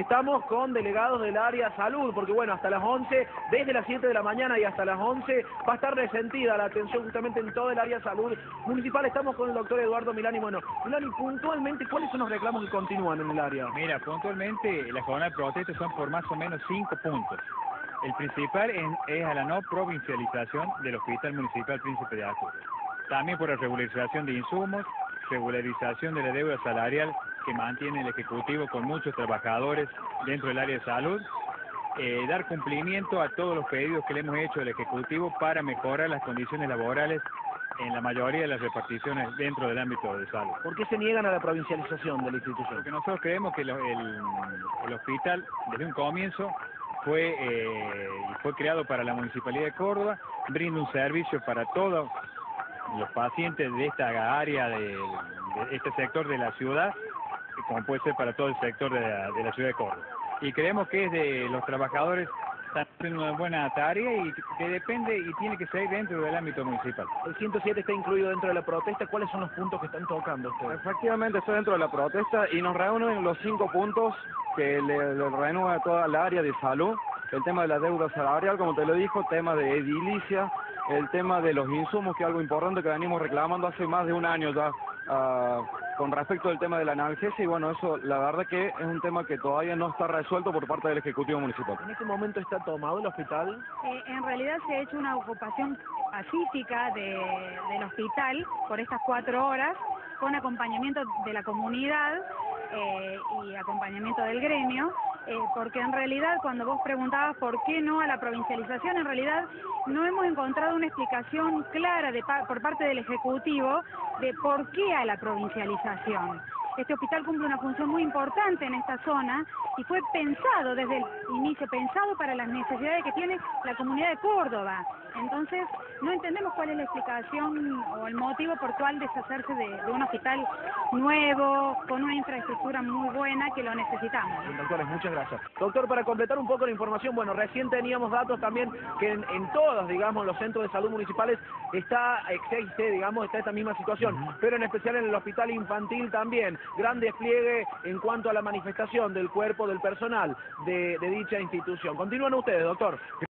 estamos con delegados del área salud, porque bueno, hasta las 11, desde las 7 de la mañana y hasta las 11, va a estar resentida la atención justamente en todo el área salud municipal. Estamos con el doctor Eduardo Milani. Bueno, Milani, puntualmente, ¿cuáles son los reclamos que continúan en el área? Mira, puntualmente, las jornadas de protesta son por más o menos 5 puntos. El principal es a la no provincialización del Hospital Municipal Príncipe de Asturias. También por la regularización de insumos, regularización de la deuda salarial que mantiene el Ejecutivo con muchos trabajadores dentro del área de salud, dar cumplimiento a todos los pedidos que le hemos hecho al Ejecutivo para mejorar las condiciones laborales en la mayoría de las reparticiones dentro del ámbito de salud. ¿Por qué se niegan a la provincialización de la institución? Porque nosotros creemos que el hospital, desde un comienzo, fue creado para la Municipalidad de Córdoba, brinda un servicio para todos los pacientes de esta área, de este sector de la ciudad, como puede ser para todo el sector de la ciudad de Córdoba. Y creemos que es de los trabajadores están haciendo una buena tarea y que depende y tiene que seguir dentro del ámbito municipal. El 107 está incluido dentro de la protesta. ¿Cuáles son los puntos que están tocando ustedes? Efectivamente, está dentro de la protesta y nos reúnen los 5 puntos que le renueva toda la área de salud. El tema de la deuda salarial, como te lo dijo, tema de edilicia, el tema de los insumos, que es algo importante que venimos reclamando hace más de un año ya, con respecto al tema de la analgesia, y bueno, eso la verdad que es un tema que todavía no está resuelto por parte del Ejecutivo Municipal. ¿En este momento está tomado el hospital? En realidad se ha hecho una ocupación pacífica del hospital por estas 4 horas, con acompañamiento de la comunidad y acompañamiento del gremio, porque en realidad cuando vos preguntabas por qué no a la provincialización, en realidad no hemos encontrado una explicación clara por parte del Ejecutivo de por qué a la provincialización. Este hospital cumple una función muy importante en esta zona y fue pensado desde el inicio, pensado para las necesidades que tiene la comunidad de Córdoba. Entonces, no entendemos cuál es la explicación o el motivo por cuál deshacerse de un hospital nuevo, con una infraestructura muy buena que lo necesitamos. Doctores, muchas gracias. Doctor, para completar un poco la información, bueno, recién teníamos datos también que en todos, digamos, los centros de salud municipales está esta misma situación, pero en especial en el hospital infantil también. Gran despliegue en cuanto a la manifestación del cuerpo del personal de dicha institución. Continúan ustedes, doctor.